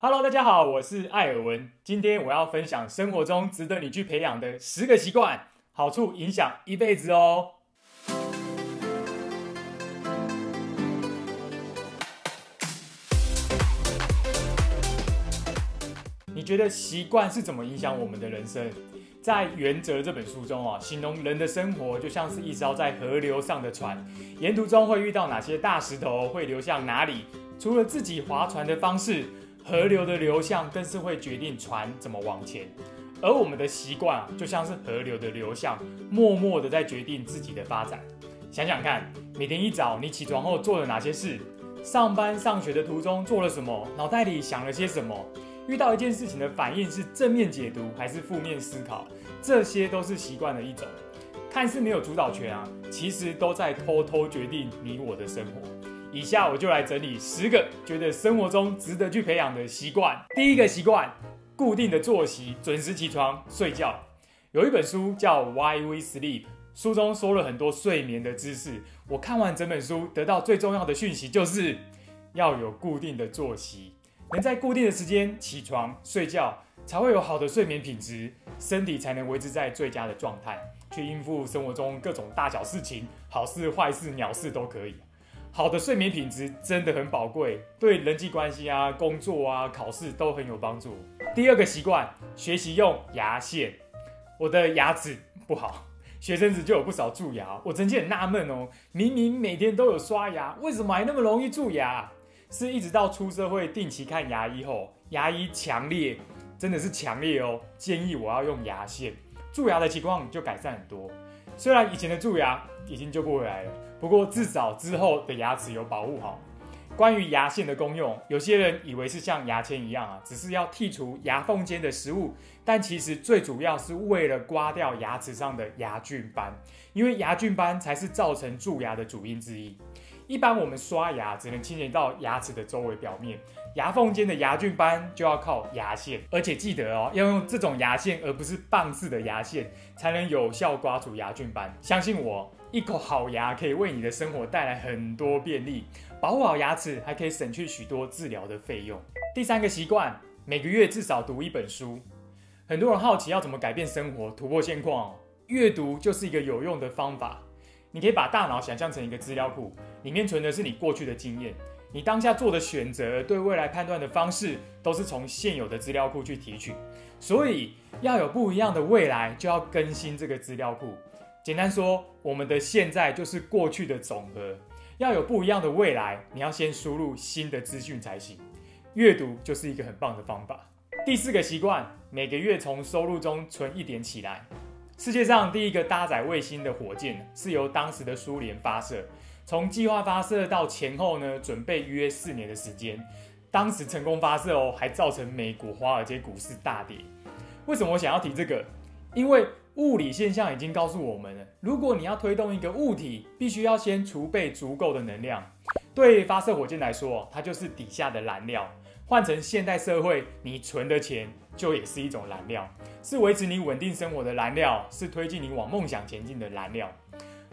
Hello， 大家好，我是艾尔文。今天我要分享生活中值得你去培养的10个习惯，好处影响一辈子哦。你觉得习惯是怎么影响我们的人生？在《原则》这本书中啊，形容人的生活就像是一艘在河流上的船，沿途中会遇到哪些大石头，会流向哪里？除了自己划船的方式，河流的流向更是会决定船怎么往前，而我们的习惯就像是河流的流向，默默的在决定自己的发展。想想看，每天一早你起床后做了哪些事？上班上学的途中做了什么？脑袋里想了些什么？遇到一件事情的反应是正面解读还是负面思考？这些都是习惯的一种，看似没有主导权啊，其实都在偷偷决定你我的生活。以下我就来整理10个觉得生活中值得去培养的习惯。第一个习惯，固定的作息，准时起床睡觉。有一本书叫《Why We Sleep》，书中说了很多睡眠的知识。我看完整本书，得到最重要的讯息就是要有固定的作息，能在固定的时间起床睡觉，才会有好的睡眠品质，身体才能维持在最佳的状态，去应付生活中各种大小事情，好事坏事鸟事都可以。好的睡眠品质真的很宝贵，对人际关系啊、工作啊、考试都很有帮助。第二个习惯，学习用牙线。我的牙齿不好，学生时就有不少蛀牙，我曾经很纳闷哦，明明每天都有刷牙，为什么还那么容易蛀牙？是一直到出社会定期看牙医后，牙医强烈，真的是强烈哦，建议我要用牙线，蛀牙的情况就改善很多。虽然以前的蛀牙已经救不回来了，不过至少之后的牙齿有保护好。关于牙线的功用，有些人以为是像牙签一样啊，只是要剔除牙缝间的食物，但其实最主要是为了刮掉牙齿上的牙菌斑，因为牙菌斑才是造成蛀牙的主因之一。一般我们刷牙只能清洁到牙齿的周围表面，牙缝间的牙菌斑就要靠牙线，而且记得哦，要用这种牙线而不是棒式的牙线，才能有效刮除牙菌斑。相信我，一口好牙可以为你的生活带来很多便利，保护好牙齿还可以省去许多治疗的费用。第3个习惯，每个月至少读一本书。很多人好奇要怎么改变生活、突破现况，阅读就是一个有用的方法。你可以把大脑想象成一个资料库，里面存的是你过去的经验，你当下做的选择、对未来判断的方式，都是从现有的资料库去提取。所以要有不一样的未来，就要更新这个资料库。简单说，我们的现在就是过去的总和。要有不一样的未来，你要先输入新的资讯才行。阅读就是一个很棒的方法。第4个习惯，每个月从收入中存一点起来。世界上第一个搭载卫星的火箭是由当时的苏联发射，从计划发射到前后呢，准备约4年的时间。当时成功发射哦，还造成美国华尔街股市大跌。为什么我想要提这个？因为物理现象已经告诉我们了，如果你要推动一个物体，必须要先储备足够的能量。对发射火箭来说，它就是底下的燃料。换成现代社会，你存的钱就也是一种燃料，是维持你稳定生活的燃料，是推进你往梦想前进的燃料。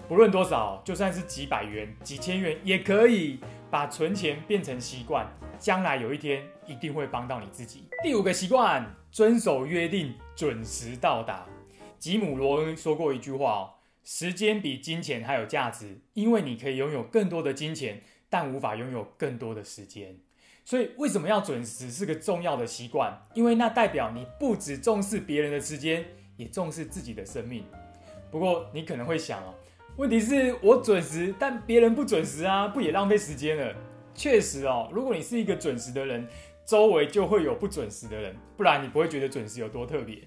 不论多少，就算是几百元、几千元也可以，把存钱变成习惯，将来有一天一定会帮到你自己。第5个习惯，遵守约定，准时到达。吉姆·罗恩说过一句话哦，时间比金钱还有价值，因为你可以拥有更多的金钱，但无法拥有更多的时间。所以为什么要准时是个重要的习惯？因为那代表你不只重视别人的时间，也重视自己的生命。不过你可能会想哦，问题是我准时，但别人不准时啊，不也浪费时间了？确实哦，如果你是一个准时的人，周围就会有不准时的人，不然你不会觉得准时有多特别。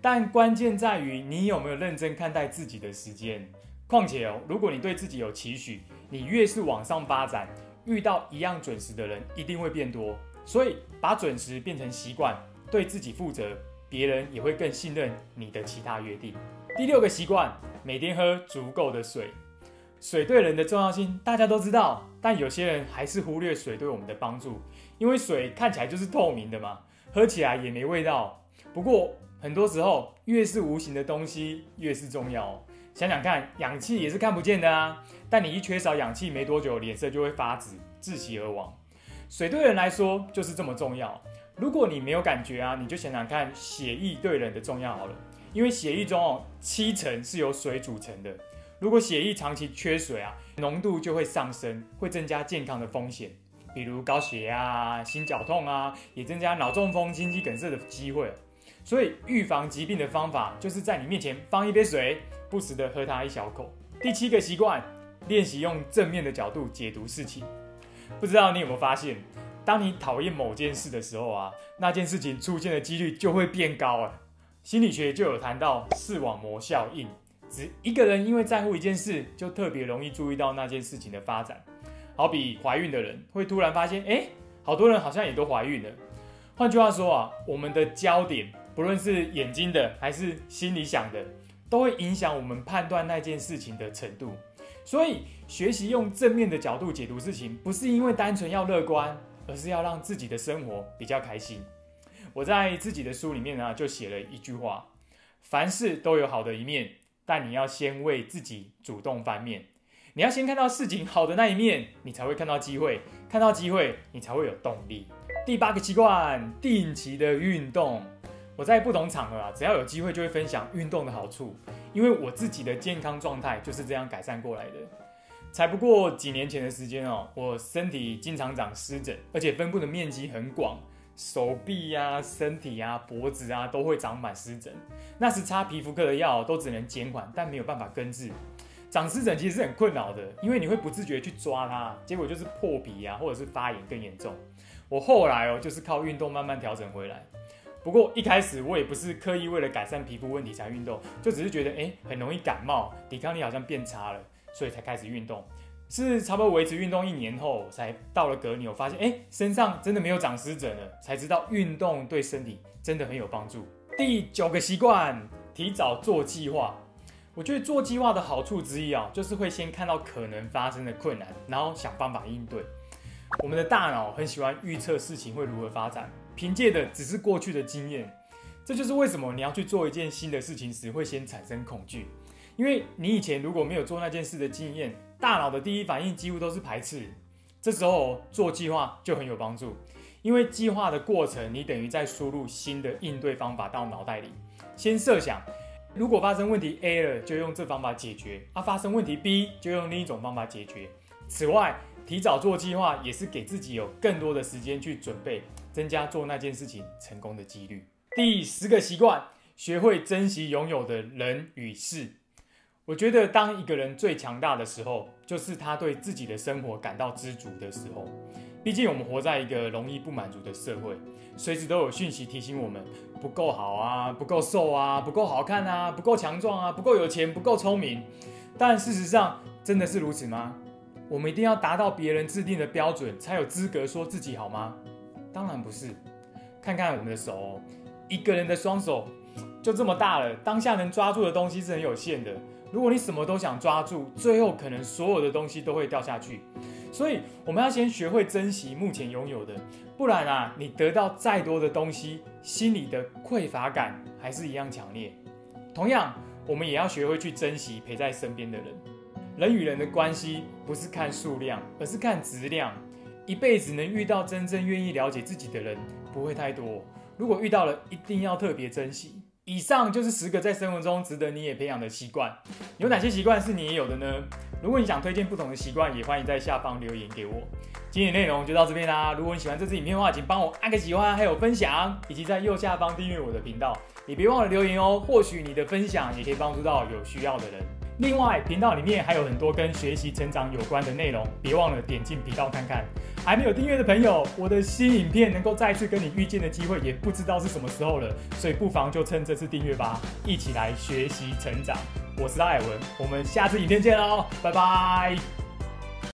但关键在于你有没有认真看待自己的时间。况且哦，如果你对自己有期许，你越是往上发展，遇到一样准时的人一定会变多。所以把准时变成习惯，对自己负责，别人也会更信任你的其他约定。第6个习惯，每天喝足够的水。水对人的重要性大家都知道，但有些人还是忽略水对我们的帮助，因为水看起来就是透明的嘛，喝起来也没味道。不过很多时候，越是无形的东西越是重要哦。想想看，氧气也是看不见的啊，但你一缺少氧气没多久，脸色就会发紫，窒息而亡。水对人来说就是这么重要。如果你没有感觉啊，你就想想看血液对人的重要好了，因为血液中70%是由水组成的。如果血液长期缺水啊，浓度就会上升，会增加健康的风险，比如高血压啊、心绞痛啊，也增加脑中风、心肌梗塞的机会。所以预防疾病的方法就是在你面前放一杯水，不时的喝它一小口。第7个习惯，练习用正面的角度解读事情。不知道你有没有发现，当你讨厌某件事的时候啊，那件事情出现的几率就会变高啊。心理学就有谈到视网膜效应，指一个人因为在乎一件事，就特别容易注意到那件事情的发展。好比怀孕的人会突然发现，好多人好像也都怀孕了。换句话说啊，我们的焦点，不论是眼睛的还是心里想的，都会影响我们判断那件事情的程度。所以，学习用正面的角度解读事情，不是因为单纯要乐观，而是要让自己的生活比较开心。我在自己的书里面呢，就写了一句话：凡事都有好的一面，但你要先为自己主动翻面。你要先看到事情好的那一面，你才会看到机会，看到机会，你才会有动力。第8个习惯，定期的运动。我在不同场合啊，只要有机会就会分享运动的好处，因为我自己的健康状态就是这样改善过来的。才不过几年前的时间我身体经常长湿疹，而且分布的面积很广，手臂啊、身体啊、脖子啊都会长满湿疹。那时擦皮肤科的药都只能减缓，但没有办法根治。长湿疹其实是很困扰的，因为你会不自觉去抓它，结果就是破皮啊，或者是发炎更严重。我后来就是靠运动慢慢调整回来。不过一开始我也不是刻意为了改善皮肤问题才运动，就只是觉得很容易感冒，抵抗力好像变差了，所以才开始运动。是差不多维持运动1年后，才到了隔年我发现身上真的没有长湿疹了，才知道运动对身体真的很有帮助。第9个习惯，提早做计划。我觉得做计划的好处之一就是会先看到可能发生的困难，然后想办法应对。我们的大脑很喜欢预测事情会如何发展，凭借的只是过去的经验，这就是为什么你要去做一件新的事情时会先产生恐惧，因为你以前如果没有做那件事的经验，大脑的第一反应几乎都是排斥。这时候做计划就很有帮助，因为计划的过程你等于在输入新的应对方法到脑袋里，先设想如果发生问题 A 了，就用这方法解决；发生问题 B 就用另一种方法解决。此外，提早做计划也是给自己有更多的时间去准备，增加做那件事情成功的几率。第10个习惯，学会珍惜拥有的人与事。我觉得当一个人最强大的时候，就是他对自己的生活感到知足的时候。毕竟我们活在一个容易不满足的社会，随时都有讯息提醒我们不够好啊、不够瘦啊、不够好看啊、不够强壮啊、不够有钱、不够聪明。但事实上，真的是如此吗？我们一定要达到别人制定的标准才有资格说自己好吗？当然不是。看看我们的手一个人的双手就这么大了，当下能抓住的东西是很有限的。如果你什么都想抓住，最后可能所有的东西都会掉下去。所以我们要先学会珍惜目前拥有的，不然啊，你得到再多的东西，心里的匮乏感还是一样强烈。同样，我们也要学会去珍惜陪在身边的人。人与人的关系不是看数量，而是看质量。一辈子能遇到真正愿意了解自己的人不会太多，如果遇到了，一定要特别珍惜。以上就是10个在生活中值得你也培养的习惯。有哪些习惯是你也有的呢？如果你想推荐不同的习惯，也欢迎在下方留言给我。今天的内容就到这边啦，如果你喜欢这支影片的话，请帮我按个喜欢，还有分享，以及在右下方订阅我的频道，也别忘了留言或许你的分享也可以帮助到有需要的人。另外，频道里面还有很多跟学习成长有关的内容，别忘了点进频道看看。还没有订阅的朋友，我的新影片能够再次跟你遇见的机会也不知道是什么时候了，所以不妨就趁这次订阅吧，一起来学习成长。我是赖伟文，我们下次影片见喽，拜拜。